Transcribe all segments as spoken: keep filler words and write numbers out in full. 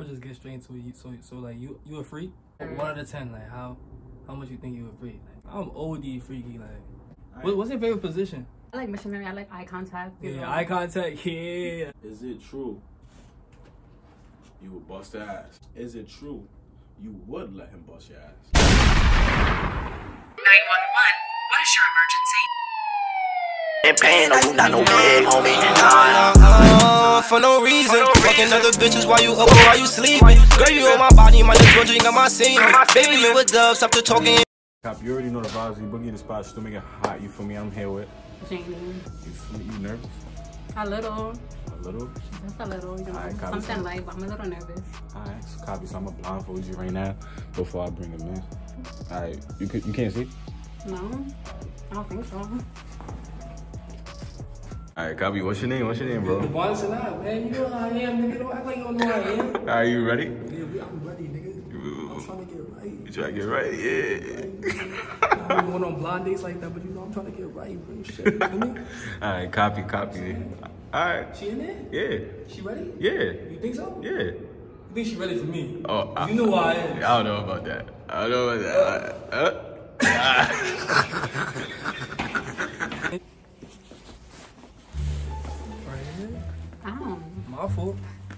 I'ma just get straight into you. So, so like you, you a freak? One out of ten, like how, how much you think you a freak? Like, I'm O D freaky. Like, right. what, what's your favorite position? I like missionary. I like eye contact. Yeah, know? Eye contact. Yeah. Is it true you would bust your ass? Is it true you would let him bust your ass? nine one one. What is your emergency? In pain, no, you not no big homie. Nah, nah. For no reason, fucking other bitches while you up or while you sleep. Girl, you on my body, my lips, drink on my scene. Baby, you a dove, stop the talking. Cop, you already know the vibes. You boogie in the spot, still make it hot. You feel me? I'm here with Jamie. You feel me? You nervous? A little. A little? Just a little, you know. Right, something some... light, but I'm a little nervous. Alright, so copy, so I'm gonna blindfold you right now before I bring him in. Alright, you, you can't see? No, I don't think so. Alright, Gabi, what's your name? What's your name, bro? Devonte Cenat, man. You know who I am, nigga. Don't act like you don't know who I am. Alright, you ready? Yeah, I'm ready, nigga. I'm trying to get right. You trying to get right? Yeah. I ain't going on blind dates like that, but you know I'm trying to get right, bro. Shit, you know me? Alright, copy, copy. Alright. She in there? Yeah. She ready? Yeah. You think so? Yeah. You think she ready for me? Oh, I, you know why I am. I don't know about that. I don't know about that. Uh. Uh. Uh. My fault. I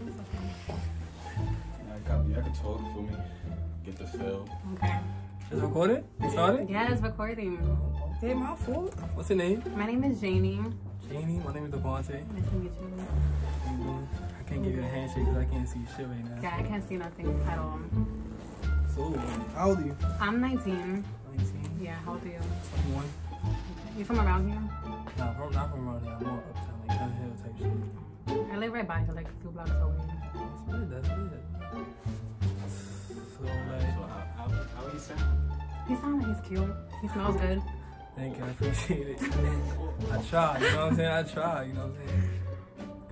got you. I can totally feel me. Get the feel. Okay. Is it recorded? You started? Yeah, it's recording. Hey, my fault. What's your name? My name is Janie. Janie? My name is Devonte. Nice to meet you. I can't give you a handshake because I can't see shit right now. Yeah, I can't see nothing at all. So, how old are you? I'm nineteen. nineteen? Yeah, how old are you? twenty-one. You from around here? Nah, I'm not from around here. I'm more uptown, like downhill type shit. I live right by here, like two blocks away. That's good, that's good. So, like, so how, how, how he sound? He sounds like he's cute. He smells good. Thank you, I appreciate it. I try, you know what I'm saying? I try, you know what I'm saying?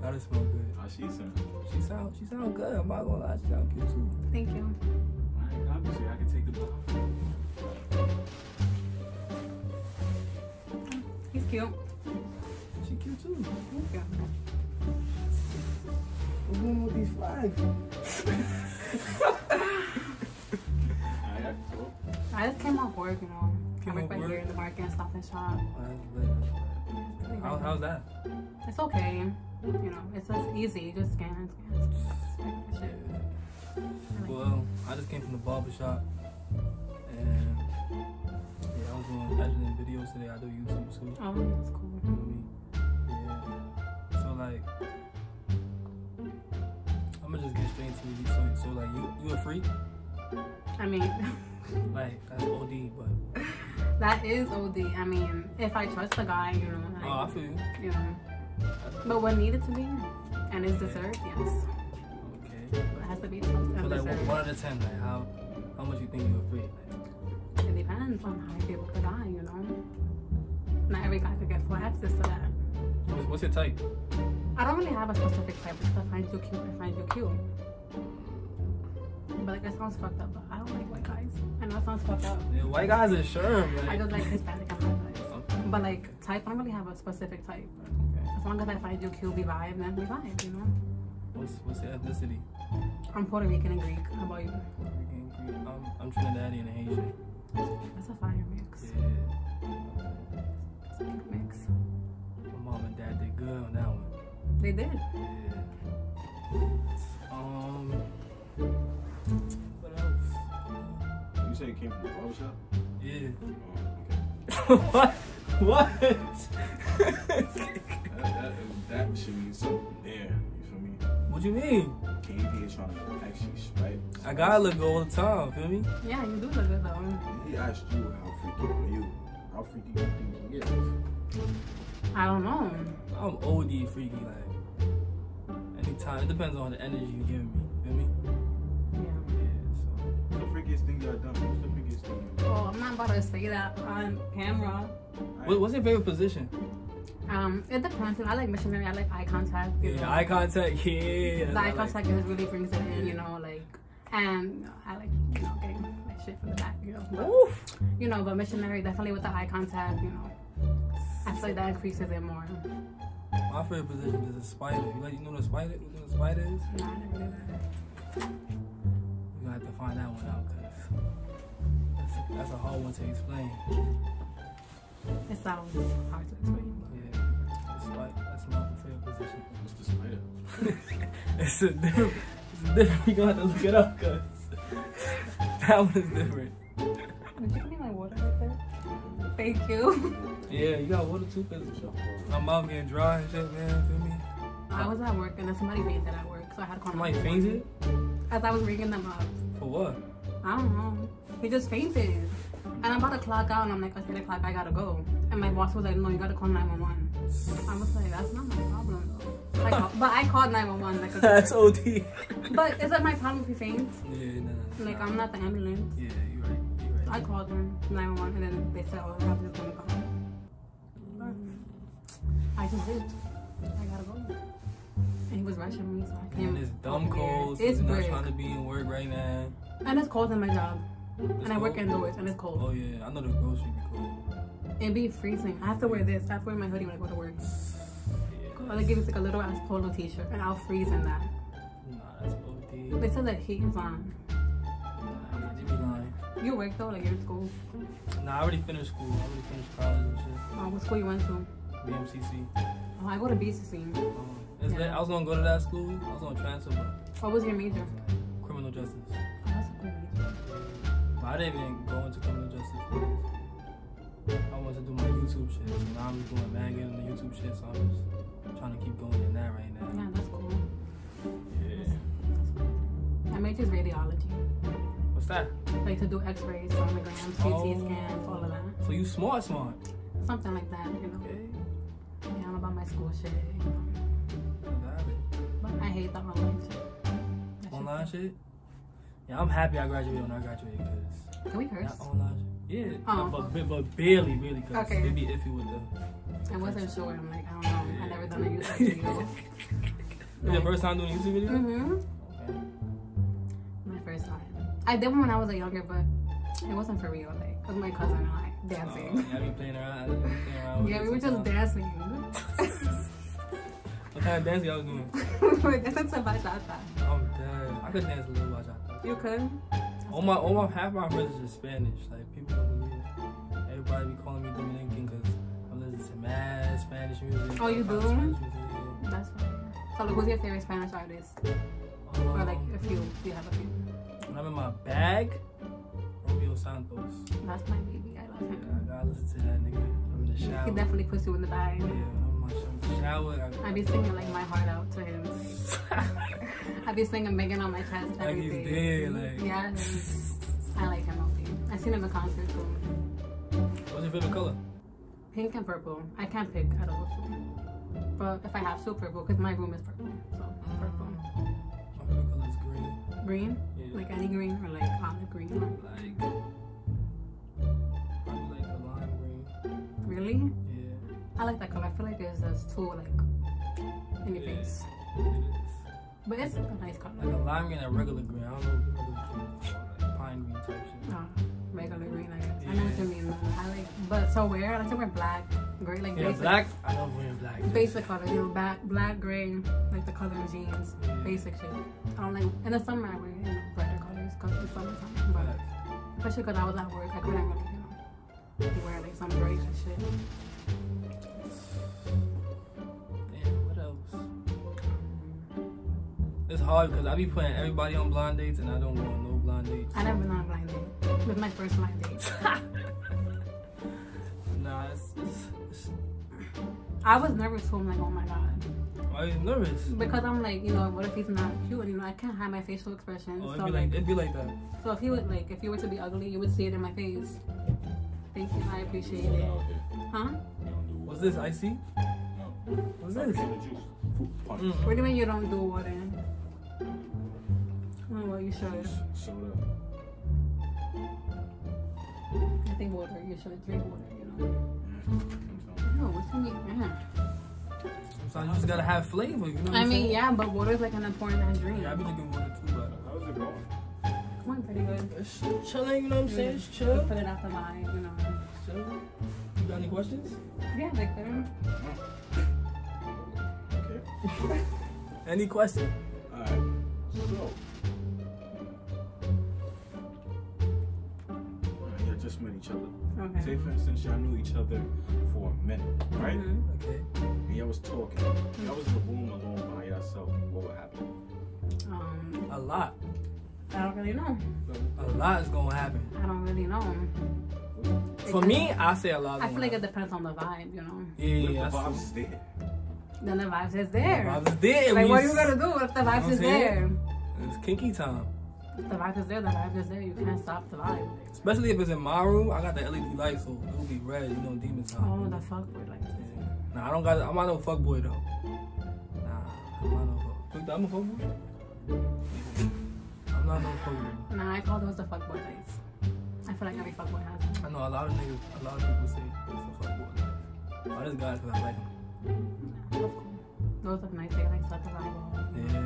Gotta smell good. How she sound? She sound, she sound good, I'm not gonna lie. She sound cute too. Thank you. Alright, obviously I can take the ball. He's cute. She cute too. Thank you. What's going on with these flags? I just came off work, you know. Came I work right work? Here in the market and Stop and Shop. How, how's that? It's okay. You know, it's just easy. You just scan and scan. Just scan yeah. I like well, it. I just came from the barber shop. And yeah, I was doing editing videos today. I do YouTube too. Oh, that's cool. You know what I mean? Yeah. So, like. I'ma just get straight into you. So, so like, you, you a freak? I mean, like that's O D, but that is O D. I mean, if I trust the guy, you know. Like, oh, I feel you. You know, but what needed to be and is deserved, yes. Okay. It has to be trust. So like, one, one out of ten, like how, how much you think you a freak? Like, it depends on how you feel with the guy, you know. Not every guy could get full access to that. What's, what's your type? I don't really have a specific type because I find you cute, I find you cute. But like that sounds fucked up, but I don't like white guys. I know it sounds fucked up. Yeah, white guys are sure, man. I just like Hispanic and white guys. Okay. But like type, I don't really have a specific type. Okay. As long as I find you cute, we vibe, then we vibe, you know? What's, what's your ethnicity? I'm Puerto Rican and Greek. How about you? Puerto Rican and Greek. I'm, I'm Trinidadian and Haitian. That's a fire mix. Yeah. That's a big mix. My mom and dad did good on that one. They did. Yeah. Um. What else? You said you came from the barber shop? Yeah. Oh, okay. What? What? that, that, that should mean something there. You feel me? What do you mean? K D is trying to actually right? I gotta look good all the time. Feel me? Yeah, you do look good though. He asked you how freaky are you? How freaky do you think he is? I don't know. I'm O D freaky, like, anytime. It depends on the energy you give me, feel me? Yeah. Yeah, so. The freakiest thing y'all done? What's the freakiest thing you done? Oh, I'm not about to say that on camera. What, what's your favorite position? Um, it depends. I like missionary, I like eye contact. Yeah, know? Eye contact, yeah. The eye contact like. really brings it in, you know, like, and I like, you know, getting my shit from the back, you know. But, Oof. you know, but missionary, definitely with the eye contact, you know. I feel like that increases it more. My favorite position is a spider. You like you know what a spider? You know what a spider is? No, I never did that. We're gonna have to find that one out, because that's, that's a hard one to explain. It sounds hard to explain. Yeah, it's like, that's my preferred position. What's the spider? It's a different, it's a different, you're gonna have to look it up, because that one is different. Would you give me my water right there? Thank you. Yeah, you got water too, because I'm out being dry and shit, man, feel me? I was at work and then somebody fainted at work, so I had to call somebody. Somebody fainted? As I was ringing them up. For what? I don't know. He just fainted. And I'm about to clock out and I'm like, okay, the clock, I gotta go. And my boss was like, no, you gotta call nine one one. I was like, that's not my problem. So I call, but I called nine one one. Like, that's O D. But is that my problem if he faints? Yeah, nah. nah like, nah. I'm not the ambulance. Yeah, you're right. You're right. So I called them, nine one one, and then they said, oh, I have to just go to the call. I just did. I gotta go. And he was rushing me, so I came. And it's dumb cold. It's not trying to be in work right now. And it's cold in my job. It's and cold. I work indoors, and it's cold. Oh yeah, I know the grocery be cold. It'd be freezing. I have to wear this. I have to wear my hoodie when I go to work. Yeah, or they give us like a little ass polo t-shirt, and I'll freeze in that. Nah, that's O D. They said that heat is on. Nah, they be lying. You work though, like you're in school? Nah, I already finished school. I already finished college and shit. Oh, what school you went to? B M C C. Oh, I go to B C C. Um, yeah. that, I was gonna go to that school. I was gonna transfer. But what was your major? Criminal justice. Oh, that's a cool major. But I didn't even go into criminal justice. I wanted to do my YouTube shit. So now I'm just doing magging and the YouTube shit. So I'm just trying to keep going in that right now. Yeah, that's cool. Yeah. That's, that's cool. I majored in radiology. What's that? Like to do X-rays, sonograms, C T scans, all of that. So you smart, smart. Something like that, you know. Okay. Yeah, I'm about my school shit. You know. Got it. But I hate the online shit. That online shit? shit? Yeah, I'm happy I graduated when I graduated, because... Can we curse? Not online shit. Yeah, oh. but, but, but barely, really, because okay. It'd be iffy with the... I wasn't sure. I'm like, I don't know. Yeah. I never done a YouTube video. Is your first time doing a YouTube video? Mm-hmm. Okay. My first time. I did one when I was a younger, but it wasn't for real. Like, with my cousin and I. Dancing. Oh, yeah, we playing around. I playing around with yeah, we were just dancing. What kind of dancing y'all was doing? Dancing to bachata. I'm dead. I could dance a little bachata. You could? All my, all my, half my friends is just Spanish. Like, people don't believe it. Everybody be calling me Dominican because I listen to mad Spanish music. Oh, you do? Spanish music. That's fine. So, like, who's your favorite Spanish artist? Um, or, like, a few. Do you have a few? When I'm in my bag, Romeo Santos. That's my baby. Yeah, I gotta listen to that nigga. I'm in the shower. He definitely puts you in the bag. Yeah, I'm in the shower. I be singing like my heart out to him. I be singing banging on my chest every day. Like he's dead, like. Yeah, I like him out there. I seen him in concert too. What's your favorite color? Pink and purple. I can't pick at all. But if I have to, purple, because my room is purple. So purple. My favorite color is green. Green? Yeah. Like any green or like olive green? Like. Really? Yeah. I like that color. I feel like it's just too like in your yeah, face. It is. But it's a nice color. Like a lime green and regular green. I don't know what it's called, like pine green type shit. Uh, regular green, I guess. Yeah. I know what you mean. I like, but so where? I like to wear black, gray, like yeah, basic. Black. I love wearing black. Basic color, you know, black, black, gray, like the color of jeans, yeah. Basic shit. I don't like in the summer I wear you know, brighter colors because it's summertime. But especially because I was at work, I couldn't really. You wear like some braids and shit. Damn, what else? It's hard because I be putting everybody on blind dates and I don't want no blind dates. I never been on a blind date. It was my first blind date. Nah, it's, it's, it's... I was nervous too. I'm like, oh my god. Why are you nervous? Because I'm like, you know, what if he's not cute? You know, I can't hide my facial expressions. Oh, it'd, so be like, like, it'd be like that. So if he would like, if you were to be ugly, you would see it in my face. Thank you, I appreciate it. Huh? What's this, icy? What's this? Mm. What do you mean you don't do water? Oh, well, you should. Soda. I think water, you should drink water, you know? No, what's in your so you just gotta have flavor, you know what I mean, saying? Yeah, but water's like an important drink. Yeah, I've been drinking water too, but how's it going? One pretty good. It's chilling, you know what I'm yeah. saying? It's chill. Just put it out the line, you know. Chill. You got any questions? Yeah, like there. Okay. Any question? Alright. So, just met each other. Okay. Say for instance, y'all knew each other for a minute, right? Mm-hmm. Okay. And y'all was talking. Mm-hmm. Y'all was in the room alone by yourself. What would happen? Um, a lot. I don't really know. A lot is gonna happen. I don't really know. For me, I say a lot. I feel like it depends on the vibe, you know. Yeah, yeah. The vibe is there. Then the vibes is there. The vibes is there. Like, what are you gonna do if the vibes is there? It's kinky time. If the vibe is there, the vibe is there. You can't stop the vibe. Especially if it's in my room. I got the L E D light, so it'll be red. You know, demon time. Oh, the fuckboy like that. Nah, I don't got. I'm not no fuckboy though. Nah, I'm not no fuckboy. I'm a fuckboy. I'm not no fuckboy. Nah, I call those the fuckboy lights. I feel like every fuckboy has it. I know a lot of niggas, a lot of people say it's a fuckboy life. I just got it because I like them. Yeah, that's cool. Those look nice. They like stuff to buy. Yeah.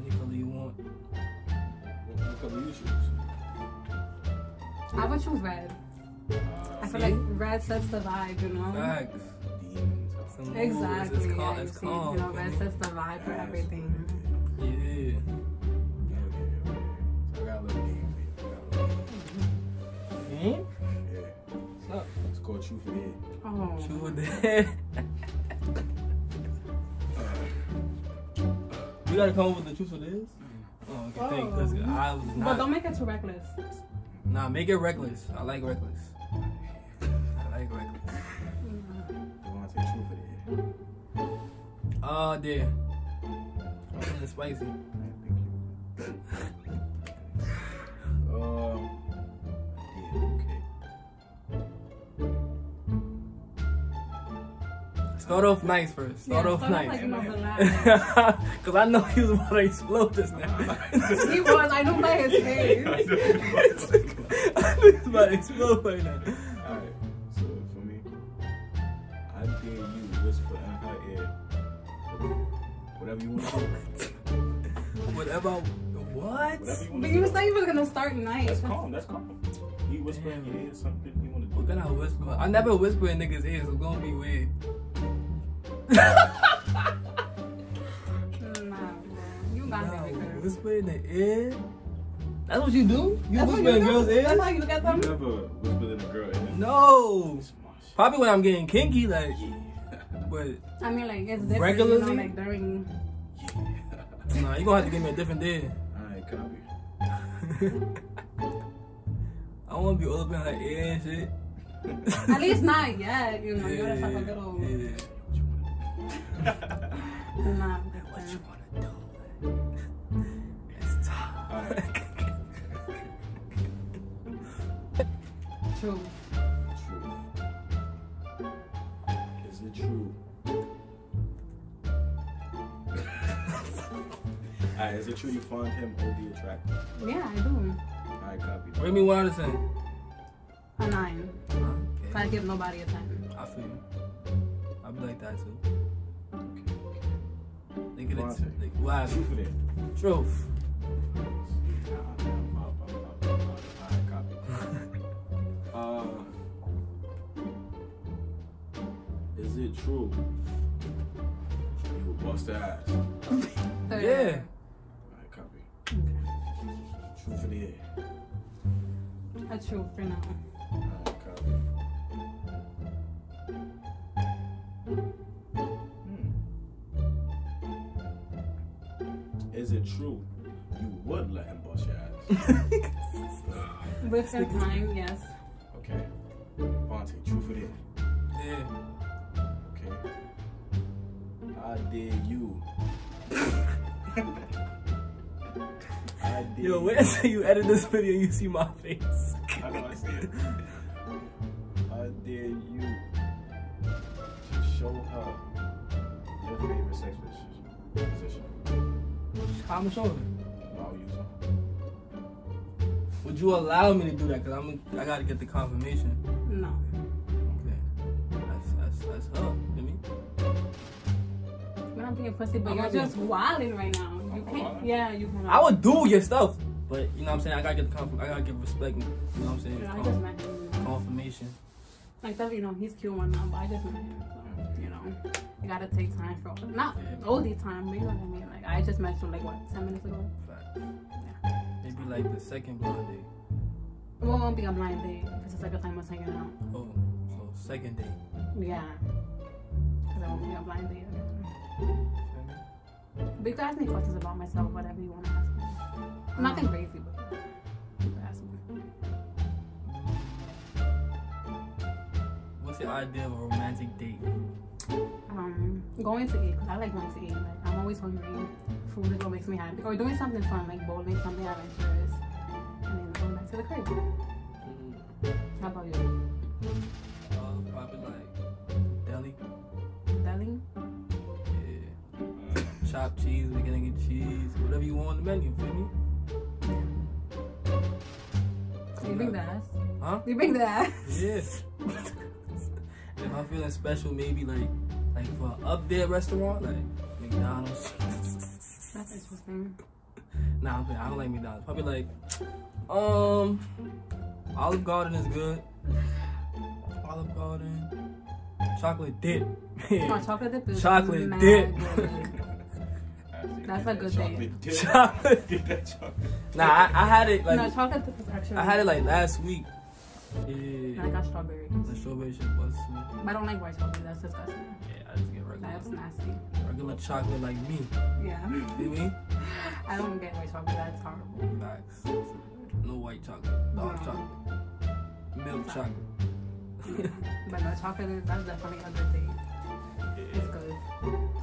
Any color you want. What color you choose? I would choose red. Uh, I feel see? like red sets the vibe, you know? Facts. Exactly. exactly. It's, it's calm. Yeah, it's see, calm. You know, red sets the vibe yeah, for everything. Yeah. yeah. I got a little game. Yeah. What's up? It's called Truth or Dare. Oh. Truth or Dare. You gotta come up with the truth or dares? Oh, okay, oh. Thanks. That's good. I was not. But don't make it too reckless. Nah, make it reckless. I like reckless. I like reckless. You want to say Truth or Dare? Oh, Dare. I'm feeling spicy. um. Start off nice first. Start yeah, off start nice. Because like I know he was about to explode just now. He was. I know by his face. I know he was about to explode right now. Alright. So for me, I dare you whisper in her ear whatever you want to do. Whatever. What? Whatever you but you said you were going to start nice. That's calm. That's calm. You whisper in your ear something you want to do. What can I whisper? I never whisper in niggas' ears. So it's going to be weird. nah, you got nah, it because whisper in the ear. That's what you do? You that's whisper you in a girl's ear? That's how you look at them? You never whisper in a girl's ear. No. Probably when I'm getting kinky, like. But I mean, like, it's different. Regularly? You know, like, during. Yeah. Nah, you're gonna have to give me a different day. Alright, copy. I don't wanna be all up in her ear and shit. At least not yet, you know. Yeah, you gotta talk a little. Yeah. Nah, what you wanna do? It's tough. Right. True. True. Is it true? Alright, is it true you find him O D attractive? Yeah, I do. Alright, copy. What do you mean what out of ten? A nine. Okay. Cause I give nobody a ten. I feel you. I be like that too. They get it. Like, wow. Truth for that. Truth. Uh, is it true? You bust the ass. Yeah. yeah. Alright, copy. Truth for the air. A truth for now. Alright, copy. Is it true you would let him bust your ass? Within time, yes. Okay. Devonte, truth or dare? Dare. Okay. I dare you. I dare Yo, wait until you edit this video and you see my face. I know I see it. I dare you to show her your favorite sex position. I'm showing. Would you allow me to do that? Cause I'm, I gotta get the confirmation. No. Okay. That's that's that's up. You mean? When I'm being pussy, but I'm you're just wilding right now. You I'm can't. Yeah, you can. I would do your stuff, but you know what I'm saying. I gotta get the conf I gotta get respect. You know what I'm saying? You know, I just met him. Confirmation. Like that, you know, he's cute one now, but I just met him. So, you know. You gotta take time for all. Not all the time, but you know what I mean? Like, I just met you like, what, ten minutes ago? Right. Yeah. Maybe like the second blonde date. Well, it won't be a blind date. It's the second time I was hanging out. Oh, so second date. Yeah. Because I won't be a blind date. But you can ask me questions about myself, whatever you want to ask me. Um, Nothing crazy, but you can ask me. What's your idea of a romantic date? Um, going to eat, because I like going to eat. Like, I'm always hungry. Food is what makes me happy. Or doing something fun, like bowling, something adventurous. And then going back to the crib. Mm-hmm. How about you? Uh, probably like deli. Deli? Chopped cheese, we're gonna get cheese, whatever you want on the menu, feel me? So you bring the ass? Huh? You bring the ass? Yes. If I'm feeling special, maybe like like for an up there restaurant, like McDonald's. That's interesting. Nah, I don't like McDonald's. Probably like, um, Olive Garden is good. Olive Garden. Chocolate dip. Oh, chocolate dip is chocolate mad dip. Good. That's a good thing. Chocolate dip. Nah, I, I had it like. No, chocolate dip is actually. I had it like last week. Yeah. And I got strawberries. The strawberry shit was sweet. But I don't like white chocolate. That's disgusting. Yeah, I just get regular. That's nasty. Regular chocolate like me. Yeah. You mean? I don't get white chocolate. That's horrible. Facts. No white chocolate. Dark no. chocolate. Milk chocolate. Yeah. But no chocolate is. That's definitely a good thing. Yeah. It's good.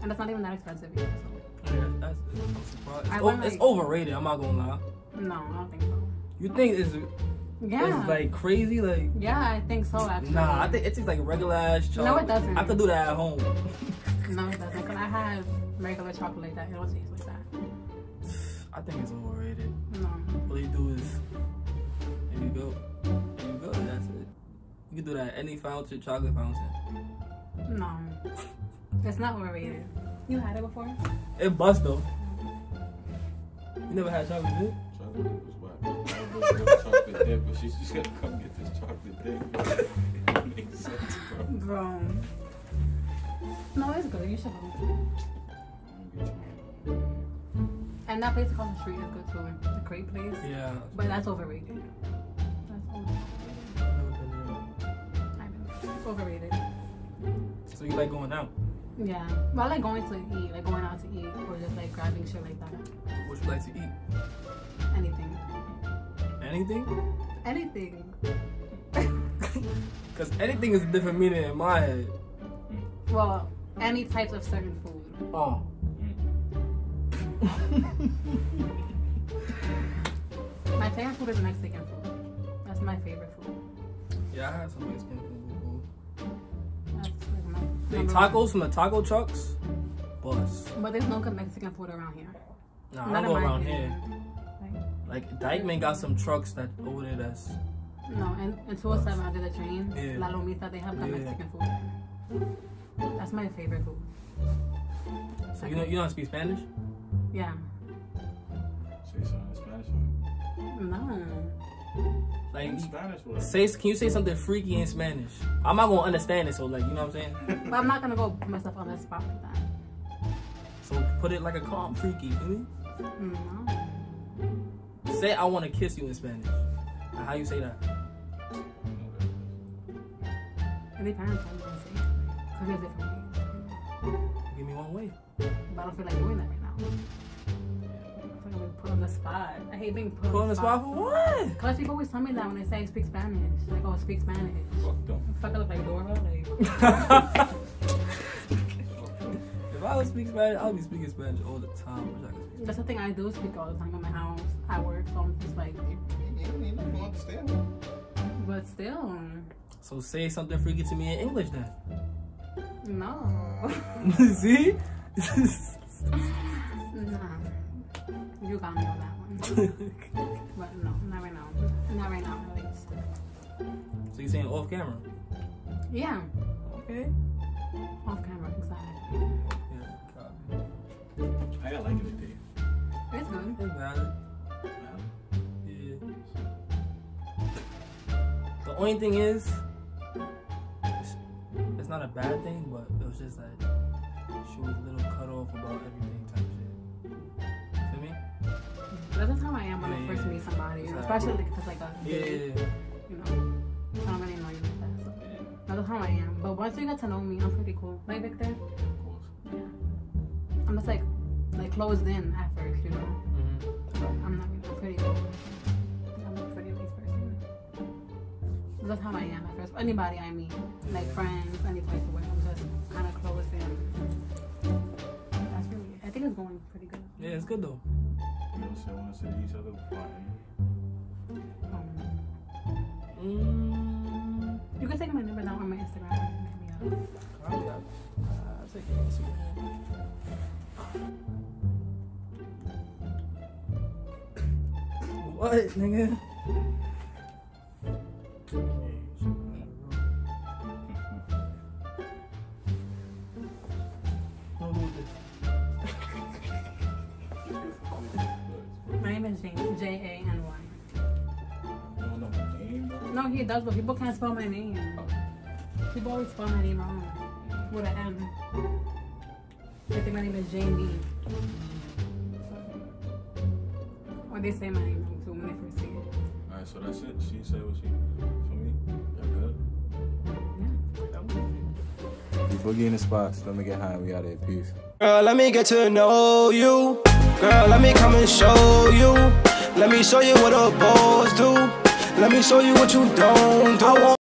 And that's not even that expensive either. So. Yeah, that's, that's it's, went, like, it's overrated, I'm not gonna lie. No, I don't think so. You think it's, yeah. it's like crazy? Like yeah, I think so actually. Nah, I think it's just like regular ass chocolate. No, it doesn't. I have to do that at home. No, it doesn't. Cause I have regular chocolate like that. It don't taste like that. I think it's overrated. No. All you do is there you go. There you go, that's it. You can do that at any fountain, chocolate fountain. No. It's not overrated. You had it before? It bust though. You never had chocolate dip? Chocolate dip was whack. I was going to get chocolate dip, but she's just going to come get this chocolate dip. It makes sense, bro. Bro. No, it's good. You should have. And that place called the Street is good too. The crepe place. Yeah. But that's overrated. That's overrated. I mean, it's overrated. So you like going out? Yeah, but I like going to eat, like going out to eat, or just like grabbing shit like that. What would you like to eat? Anything. Anything? Anything. Because anything is a different meaning in my head. Well, any types of certain food. Oh. My favorite food is Mexican food. That's my favorite food. Yeah, I had some Mexican food. They tacos from the taco trucks? Bus. But there's no good Mexican food around here. Nah, I don't go around here. Like, Dykeman got some trucks that over there that's... No, and, and two oh seven under the train, yeah. La Lomita, they have good yeah. Mexican food. That's my favorite food. So you know, you don't speak Spanish? Yeah. Say something in Spanish? No. Like, in Spanish, what? Say, can you say something freaky in Spanish? I'm not gonna understand it, so like, you know what I'm saying? But I'm not gonna go put myself on the spot like that. So put it like a calm freaky, you know? No. Say I wanna kiss you in Spanish. Now, how you say that? Any parents don't even say it. Cause it's different. Give me one way. But I don't feel like doing that right now. Put on the spot. I hate being put, put on the spot. Put on the spot for what? Cause people always tell me that when they say speak Spanish. Like, oh, speak Spanish. Fuck them. Fuck, I look like Dora. Like. If I would speak Spanish, I would be speaking Spanish all the time. Which I could speak. That's the thing, I do speak all the time in my house, at work, so I'm just like. You, you don't need nothing to understand. But still. So say something freaky to me in English then. No. See? Nah. You got me on that one. But no, not right now. Not right now, at least. So you're saying off camera? Yeah. Okay. Off camera, exactly. Yeah, I like it today. It's good. It's valid. Yeah. The only thing is, it's, it's not a bad thing, but it was just like, she was a little cut off about everything. That's how I am when yeah, I first meet somebody, exactly. Especially because like a yeah, yeah, yeah. You know, I don't really know you like that. So. Yeah. That's how I am. But once you get to know me, I'm pretty cool. Right, Victor? Yeah. I'm just like, like closed in at first, you know. Mm-hmm. I'm not. I'm pretty cool. I'm a pretty nice person. That's how I am at first. Anybody I meet, like friends, any place where I'm just kind of closed in. That's really. I think it's going pretty good. Yeah, it's good though. You don't still want to say each other before I meet you? Um, mm. You can take my number down on my Instagram and hit me up. I'll, I'll, I'll take it. I'll see you. What, nigga? He does, but people can't spell my name. People always spell my name wrong. With an M. They think my name is Jamie. Or they say my name wrong too when they first see it. Alright, so that's it. She said what she for me. Y'all good? Yeah. That was it. You boogie in the spots. Let me get high. We out of here. Peace. Girl, let me get to know you. Girl, let me come and show you. Let me show you what a boss do. Let me show you what you don't do.